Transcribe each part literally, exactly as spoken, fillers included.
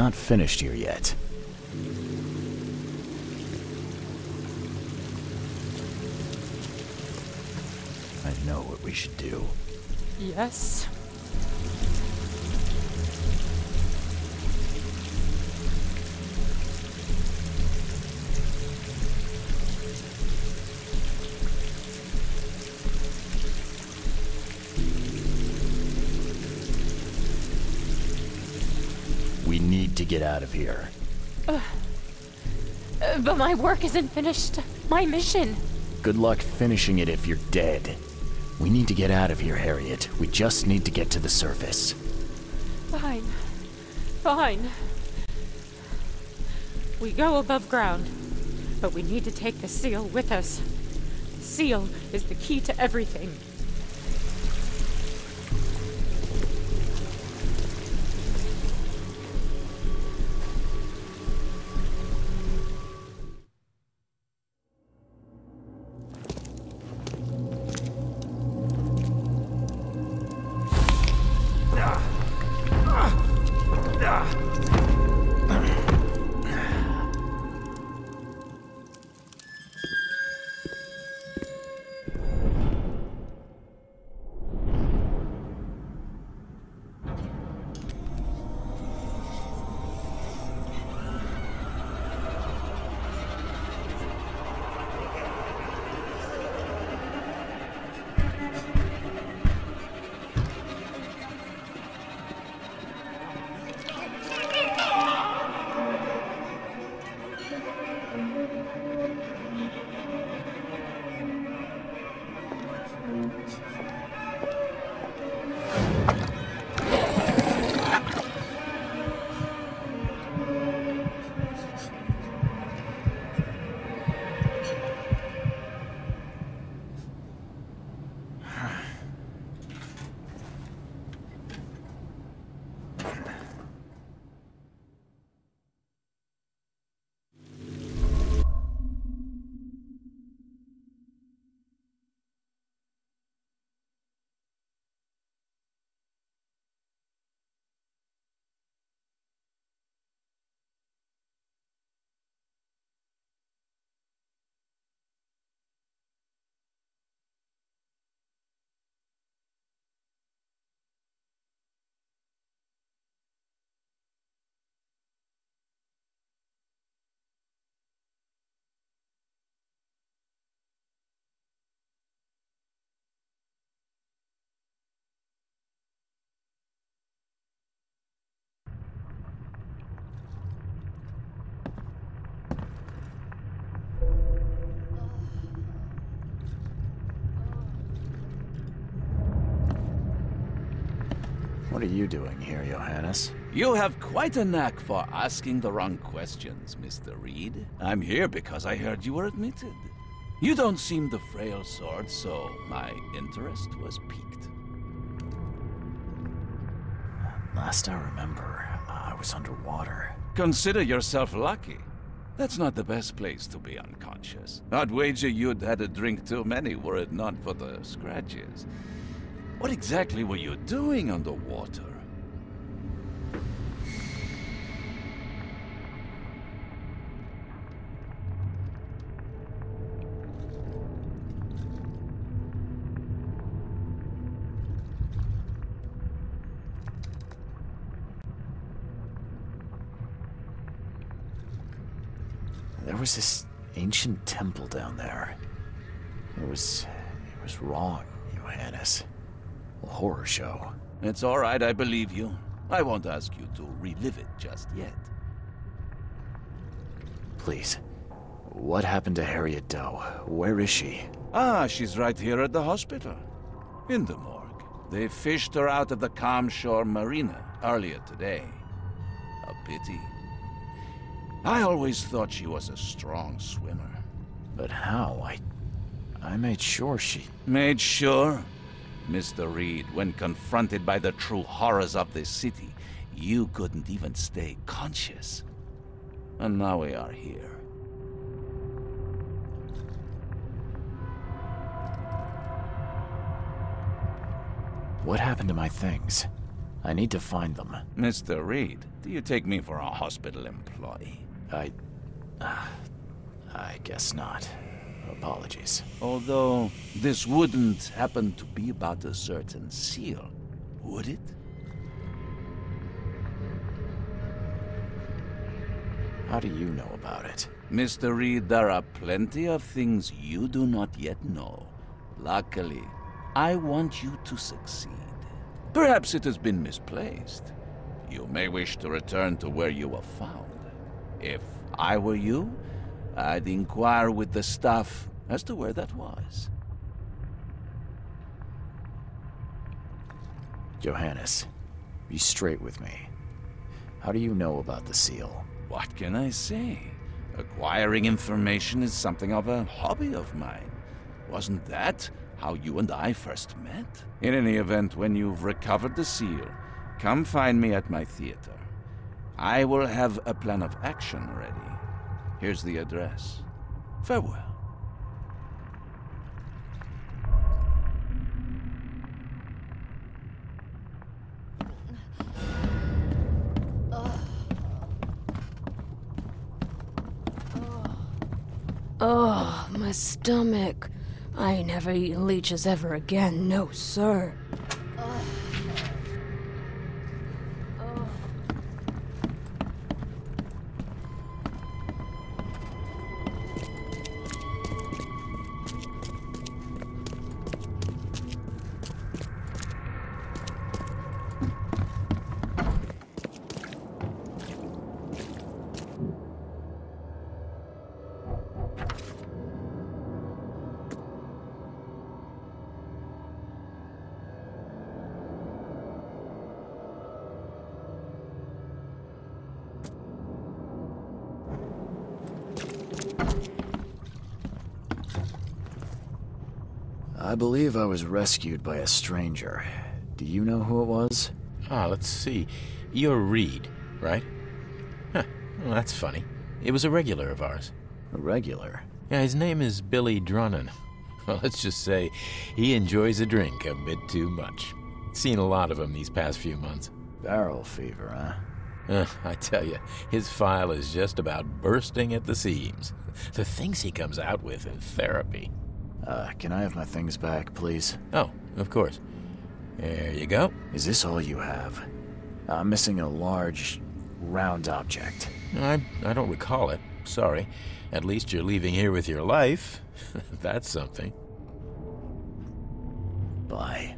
not finished here yet. I know what we should do. Yes. We need to get out of here. Uh, uh, but my work isn't finished. My mission. Good luck finishing it if you're dead. We need to get out of here, Harriet. We just need to get to the surface. Fine. Fine. We go above ground, but we need to take the seal with us. The seal is the key to everything. What are you doing here, Johannes? You have quite a knack for asking the wrong questions, Mister Reed. I'm here because I heard you were admitted. You don't seem the frail sort, so my interest was piqued. Last I remember, I was underwater. Consider yourself lucky. That's not the best place to be unconscious. I'd wager you'd had a drink too many were it not for the scratches. What exactly were you doing underwater? There was this ancient temple down there. It was... it was wrong, Johannes. A horror show. It's all right, I believe you. I won't ask you to relive it just yet. Please. What happened to Harriet Doe? Where is she? Ah, she's right here at the hospital. In the morgue. They fished her out of the Calm Shore marina earlier today. A pity. I always thought she was a strong swimmer. But how? I... I made sure she... Made sure? Mister Reed, when confronted by the true horrors of this city, you couldn't even stay conscious. And now we are here. What happened to my things? I need to find them. Mister Reed, do you take me for a hospital employee? I... Uh, I guess not. Apologies. Although, this wouldn't happen to be about a certain seal, would it? How do you know about it? Mister Reed, there are plenty of things you do not yet know. Luckily, I want you to succeed. Perhaps it has been misplaced. You may wish to return to where you were found. If I were you, I'd inquire with the staff as to where that was. Johannes, be straight with me. How do you know about the seal? What can I say? Acquiring information is something of a hobby of mine. Wasn't that how you and I first met? In any event, when you've recovered the seal, come find me at my theater. I will have a plan of action ready. Here's the address. Farewell. Oh, my stomach. I ain't never eating leeches ever again, no sir. Ugh. I believe I was rescued by a stranger. Do you know who it was? Ah, let's see. You're Reed, right? Huh, well, that's funny. It was a regular of ours. A regular? Yeah, his name is Billy Drunnan. Well, let's just say he enjoys a drink a bit too much. Seen a lot of him these past few months. Barrel fever, huh? Uh, I tell you, his file is just about bursting at the seams. The things he comes out with in therapy. Uh, can I have my things back, please? Oh, of course. There you go. Is this all you have? I'm missing a large, round object. I, I don't recall it. Sorry. At least you're leaving here with your life. That's something. Bye.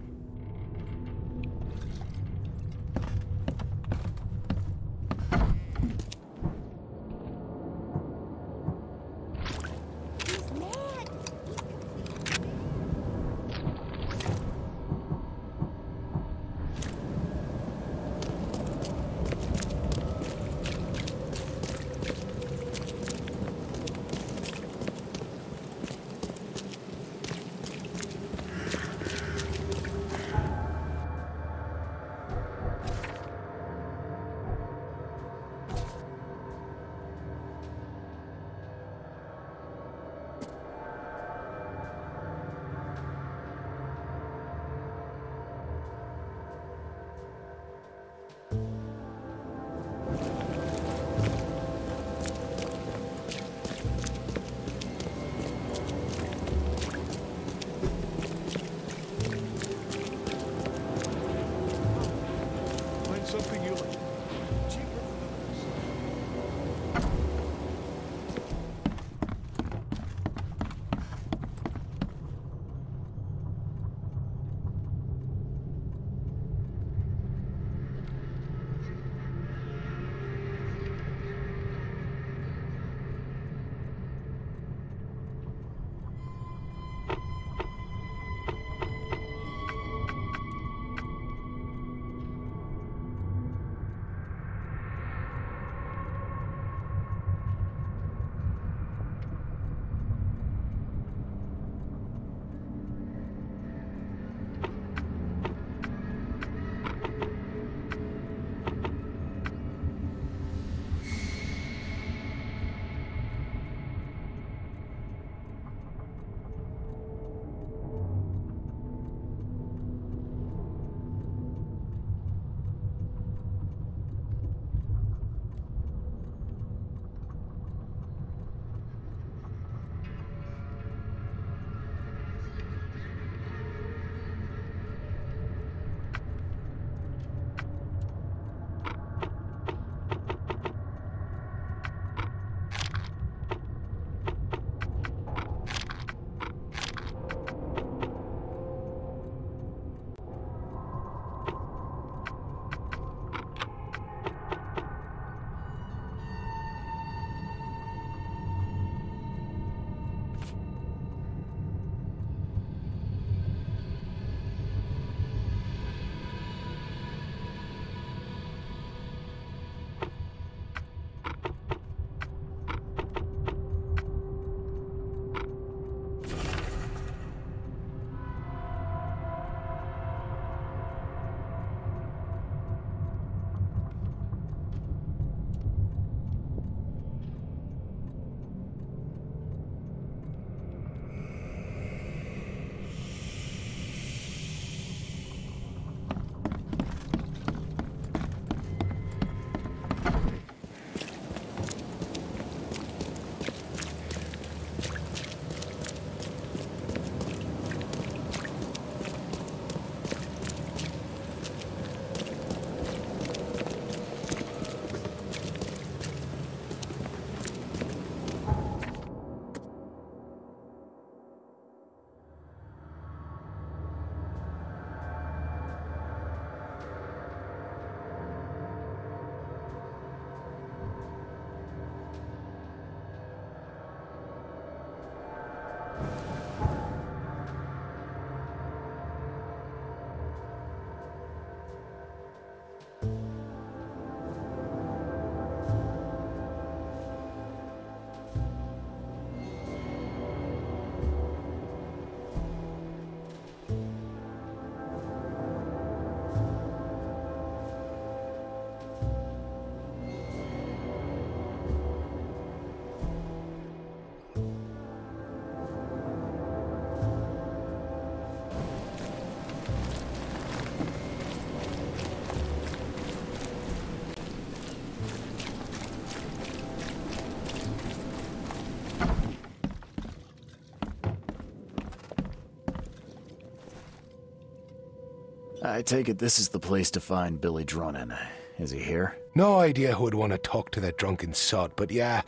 I take it this is the place to find Billy Drunnan. Is he here? No idea who would want to talk to that drunken sod, but yeah,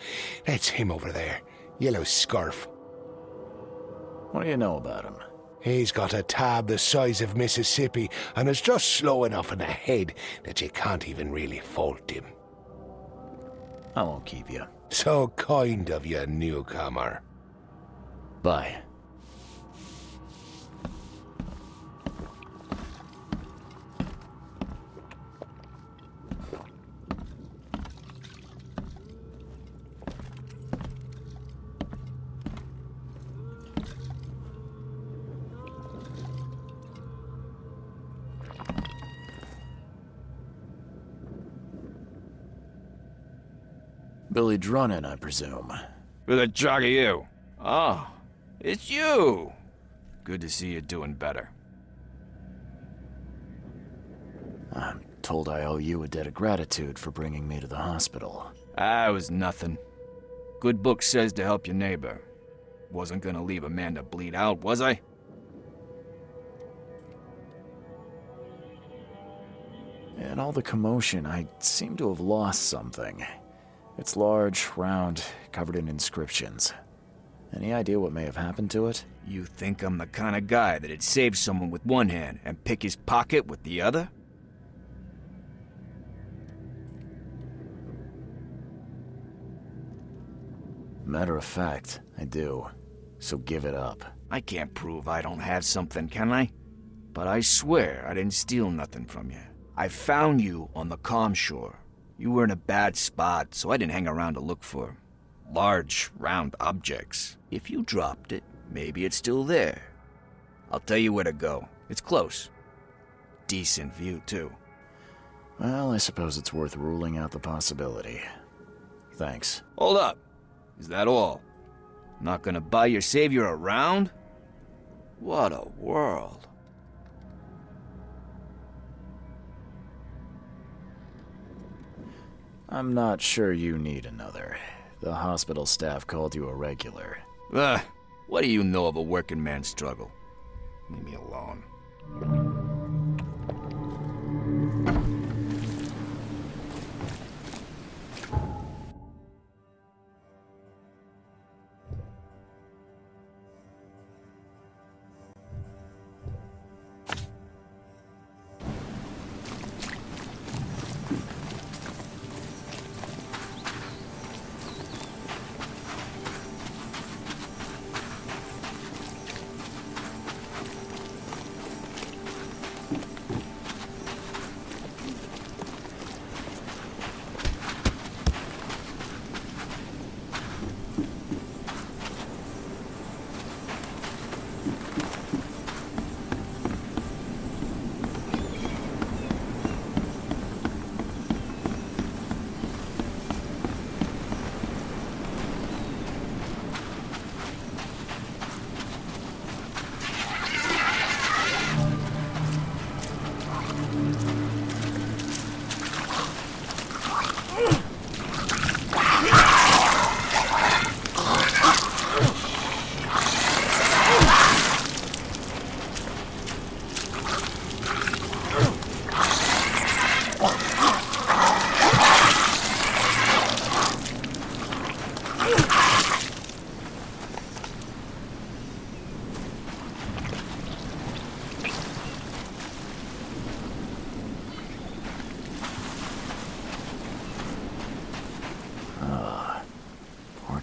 that's him over there. Yellow scarf. What do you know about him? He's got a tab the size of Mississippi, and it's just slow enough in the head that you can't even really fault him. I won't keep you. So kind of you, newcomer. Bye. Billy Drunnan, I presume. Who the jog are you? Oh, it's you! Good to see you doing better. I'm told I owe you a debt of gratitude for bringing me to the hospital. Ah, it was nothing. Good book says to help your neighbor. Wasn't gonna leave a man to bleed out, was I? In all the commotion, I seem to have lost something. It's large, round, covered in inscriptions. Any idea what may have happened to it? You think I'm the kind of guy that'd save someone with one hand and pick his pocket with the other? Matter of fact, I do. So give it up. I can't prove I don't have something, can I? But I swear I didn't steal nothing from you. I found you on the Calm Shore. You were in a bad spot, so I didn't hang around to look for large, round objects. If you dropped it, maybe it's still there. I'll tell you where to go. It's close. Decent view, too. Well, I suppose it's worth ruling out the possibility. Thanks. Hold up. Is that all? Not gonna buy your savior a round? What a world. I'm not sure you need another. The hospital staff called you a regular. Ugh, what do you know of a working man's struggle? Leave me alone.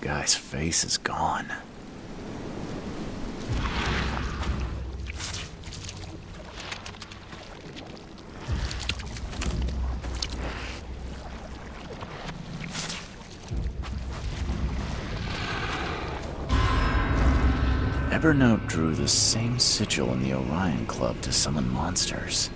Guy's face is gone. Evernote drew the same sigil in the Orion Club to summon monsters.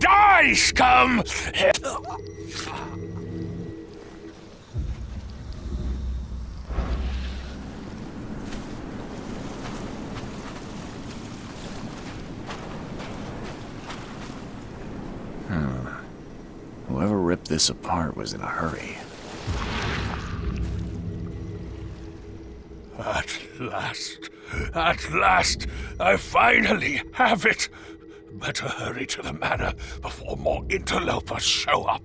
Die, scum! rip this apart was in a hurry. At last, at last, I finally have it. Better hurry to the manor before more interlopers show up.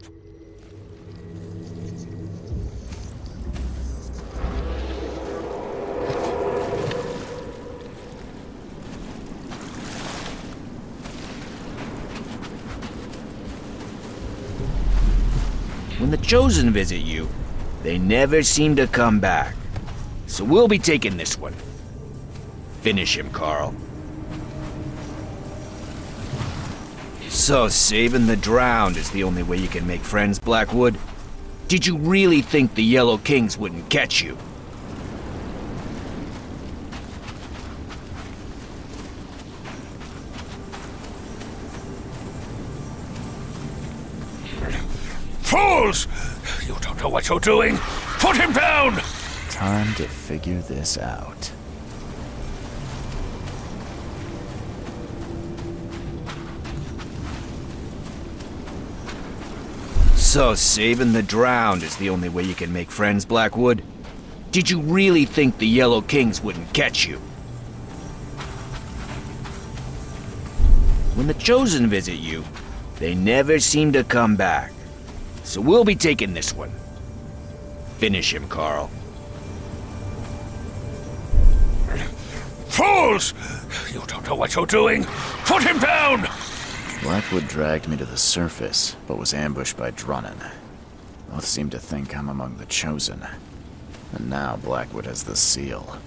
When the Chosen visit you, they never seem to come back. So we'll be taking this one. Finish him, Carl. So saving the drowned is the only way you can make friends, Blackwood? Did you really think the Yellow Kings wouldn't catch you? Fools! You don't know what you're doing! Put him down! Time to figure this out. So saving the drowned is the only way you can make friends, Blackwood? Did you really think the Yellow Kings wouldn't catch you? When the Chosen visit you, they never seem to come back. So we'll be taking this one. Finish him, Carl. Fools! You don't know what you're doing! Put him down! Blackwood dragged me to the surface, but was ambushed by Drunnan. Both seem to think I'm among the Chosen. And now Blackwood has the seal.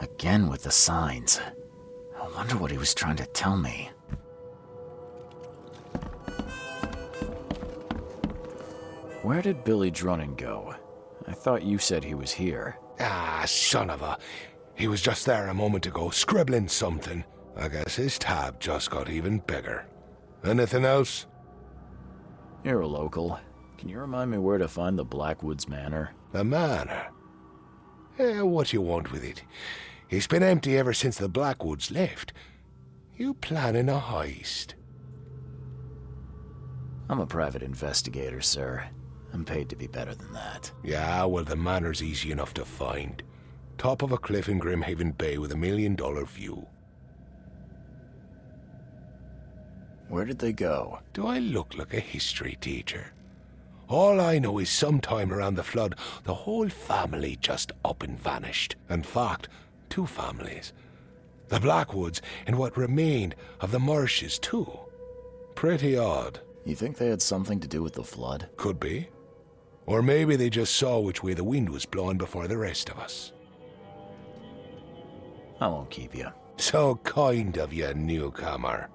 Again with the signs. I wonder what he was trying to tell me. Where did Billy Drunnan go? I thought you said he was here. Ah, son of a... He was just there a moment ago, scribbling something. I guess his tab just got even bigger. Anything else? You're a local. Can you remind me where to find the Blackwoods Manor? The manor? Eh, what you want with it? It's been empty ever since the Blackwoods left. You planning a heist? I'm a private investigator, sir. I'm paid to be better than that. Yeah, well, the manor's easy enough to find. Top of a cliff in Grimhaven Bay with a million-dollar view. Where did they go? Do I look like a history teacher? All I know is sometime around the flood, the whole family just up and vanished. In fact, two families. The Blackwoods and what remained of the Marshes, too. Pretty odd. You think they had something to do with the flood? Could be. Or maybe they just saw which way the wind was blowing before the rest of us. I won't keep you. So kind of you, newcomer.